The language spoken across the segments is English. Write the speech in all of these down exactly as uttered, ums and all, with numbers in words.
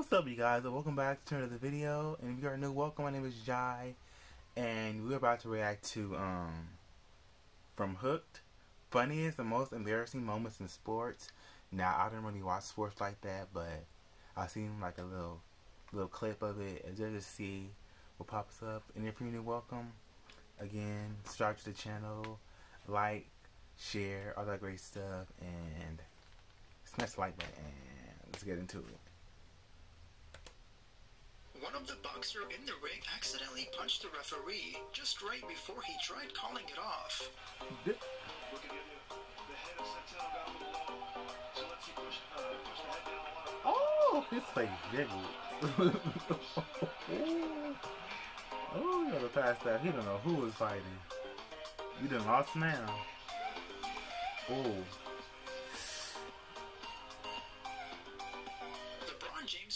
What's up, you guys? Welcome back to another video. And if you are new, welcome. My name is Jai, and we're about to react to um from Hooked, Funniest and Most Embarrassing Moments in Sports. Now, I don't really watch sports like that, but I seen like a little little clip of it and just to see what pops up. And if you're new, welcome. Again, subscribe to the channel, like, share, all that great stuff, and smash the like button. And let's get into it. One of the boxers in the ring accidentally punched the referee just right before he tried calling it off. Look at you. The head of Santana got a little low, so let's see, push, uh, push the head down a lot. Oh, his face jiggled. Oh, you gotta pass that. He don't know who was fighting. You done lost now. Oh.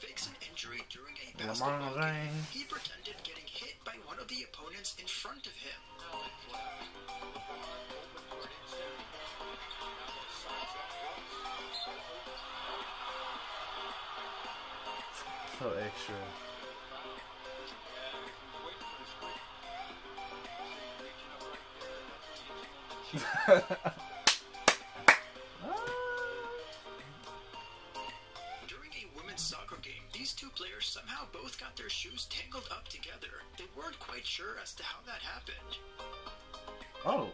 Fakes an injury during a basketball game. He pretended getting hit by one of the opponents in front of him. So extra. These two players somehow both got their shoes tangled up together. They weren't quite sure as to how that happened. Oh.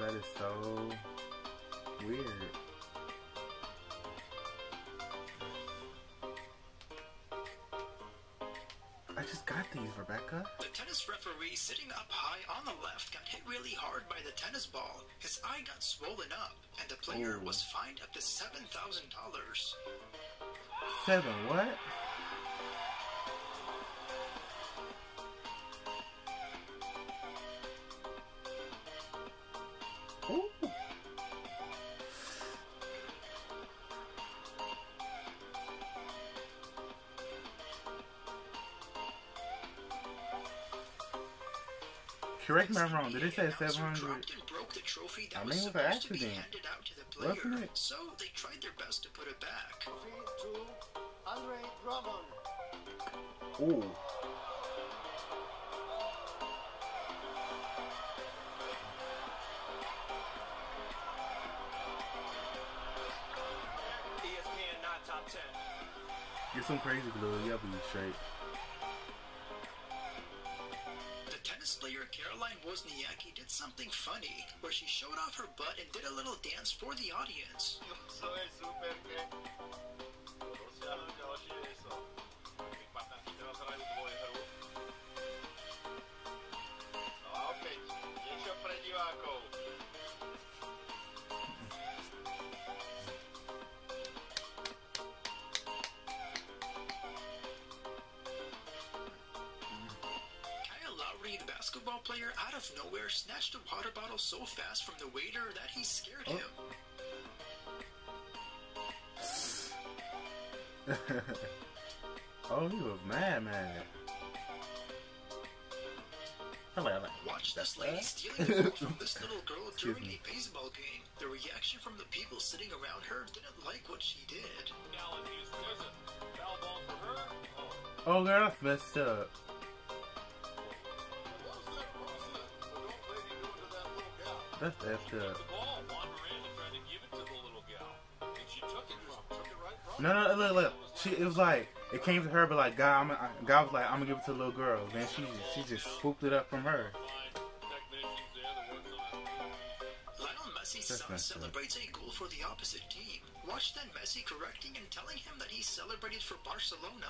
That is so weird. I just got these, Rebecca. The tennis referee sitting up high on the left got hit really hard by the tennis ball. His eye got swollen up, and the player Ooh. was fined up to seven thousand dollars. Seven what? Correct me if I'm wrong. Did it say seven hundred? I mean, it was an accident. Wasn't it? So they tried their best to put it back. Ooh. E S P N not top ten. Get some crazy glue. You'll be straight. Player Caroline Wozniacki did something funny where she showed off her butt and did a little dance for the audience. The basketball player out of nowhere snatched a water bottle so fast from the waiter that he scared oh. him. Oh, he was mad, man. Hello, hello. Watch this lady stealing the ball from this little girl during a baseball game. The reaction from the people sitting around her didn't like what she did. Oh, girl, that's messed up. That's effed up. No, no, look, look. She, it was like it came to her, but like God, I'm, I, God was like, I'm gonna give it to the little girl. Then she, she just swooped it up from her. Lionel Messi's son celebrates a goal for the opposite team. Watch then Messi correcting and telling him that he celebrated for Barcelona.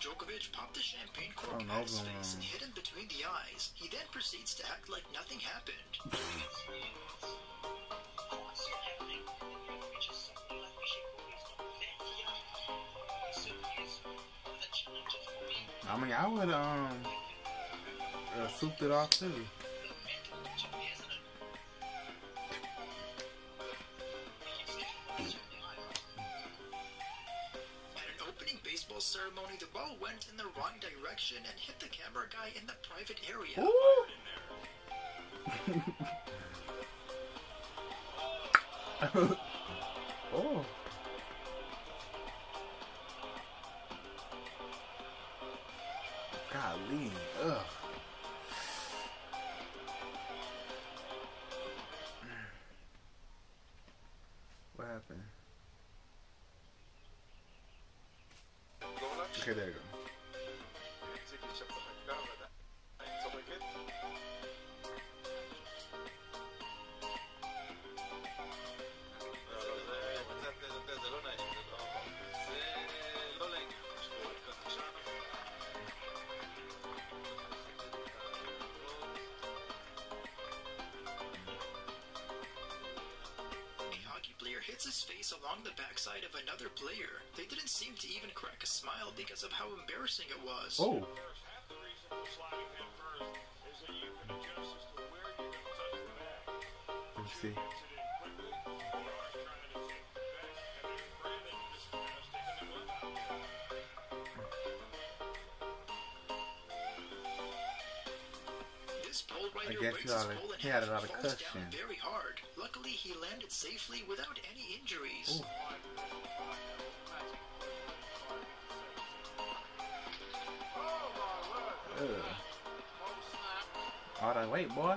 Djokovic popped the champagne cork oh, no, at his no, face no. and hit him between the eyes. He then proceeds to act like nothing happened. I mean, I would um uh, souped it off too. Bull ceremony, the ball went in the wrong direction and hit the camera guy in the private area. Oh. Golly. Ugh. What happened? Okay, there you go. Hits his face along the backside of another player. They didn't seem to even crack a smile because of how embarrassing it was. Oh. Let me see. I guess he, already, he had a lot of cushion. Very hard. Luckily, he landed safely without any injuries. Ooh. Ugh. All that weight, boy.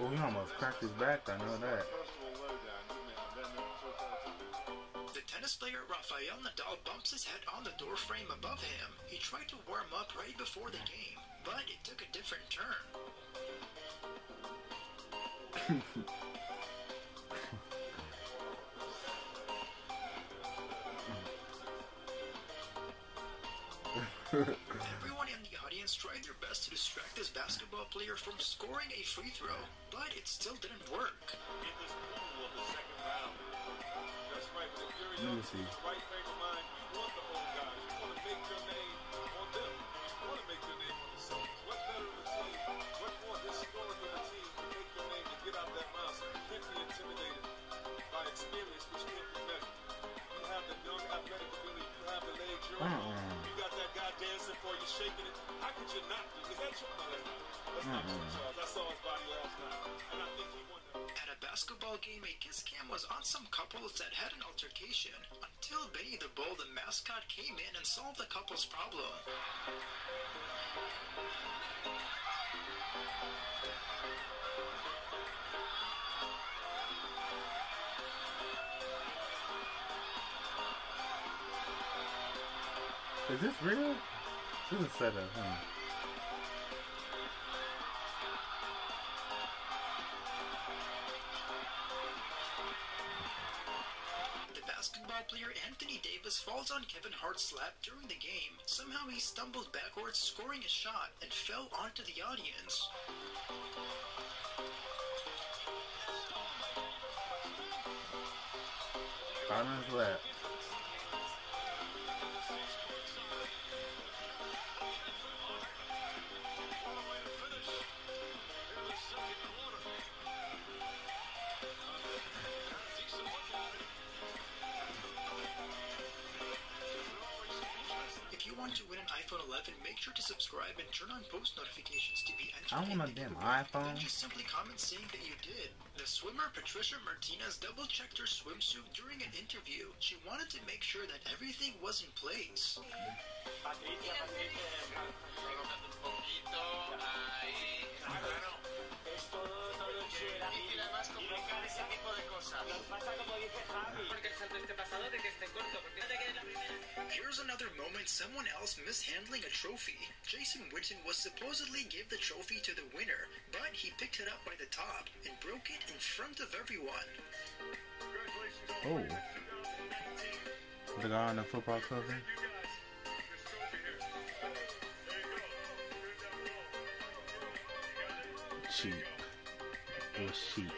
Oh, he almost cracked his back. I know that. Tennis player Rafael Nadal bumps his head on the doorframe above him. He tried to warm up right before the game, but it took a different turn. Everyone in the audience tried their best to distract this basketball player from scoring a free throw, but it still didn't work. In this pool of the second round. Let me see. At a basketball game, a kiss cam was on some couples that had an altercation until Benny the Bull, the mascot, came in and solved the couple's problem. Is this real? This is a setup, huh? Basketball player Anthony Davis falls on Kevin Hart's lap during the game. Somehow he stumbled backwards, scoring a shot, and fell onto the audience. On his lap. To win an iPhone eleven, make sure to subscribe and turn on post notifications to be entered. I want a damn iPhone. Just simply comment saying that you did. The swimmer Patricia Martinez double checked her swimsuit during an interview. She wanted to make sure that everything was in place. Here's another moment someone else mishandling a trophy. Jason Witten was supposedly give the trophy to the winner, but he picked it up by the top and broke it in front of everyone. Oh. The guy on the football club. Cheap. It was cheap.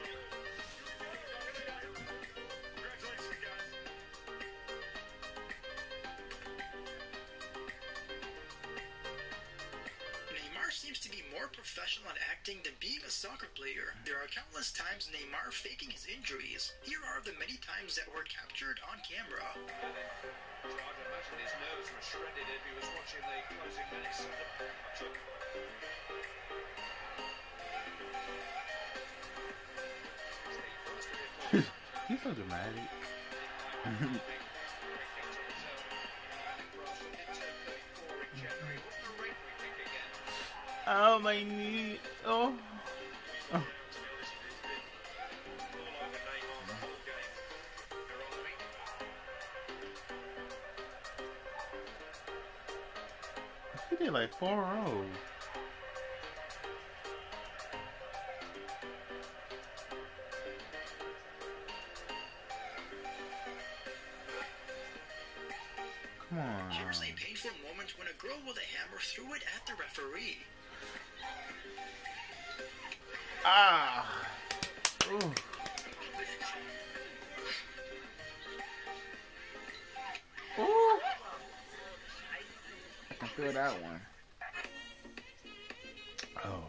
professional at acting than being a soccer player. There are countless times Neymar faking his injuries. Here are the many times that were captured on camera. I can imagine his nerves were shredded if he was watching the closing minutes of the match. He's so dramatic. Oh, my knee. Oh. Oh. He did like four rows. Come on. Here's a painful moment when a girl with a hammer threw it at the referee. Ah. Ooh. Ooh. I can feel that one. Oh.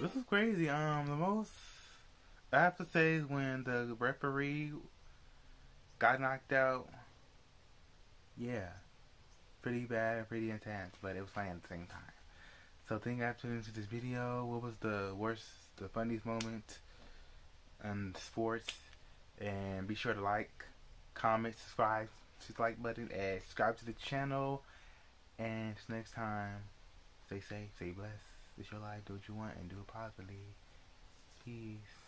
This is crazy. Um, the most I have to say is when the referee got knocked out. Yeah. Pretty bad, pretty intense, but it was funny at the same time. So, thank you guys for tuning into this video. What was the worst, the funniest moment in sports? And be sure to like, comment, subscribe, hit the like button, and subscribe to the channel. And until next time, stay safe, stay blessed. It's your life, do what you want, and do it positively. Peace.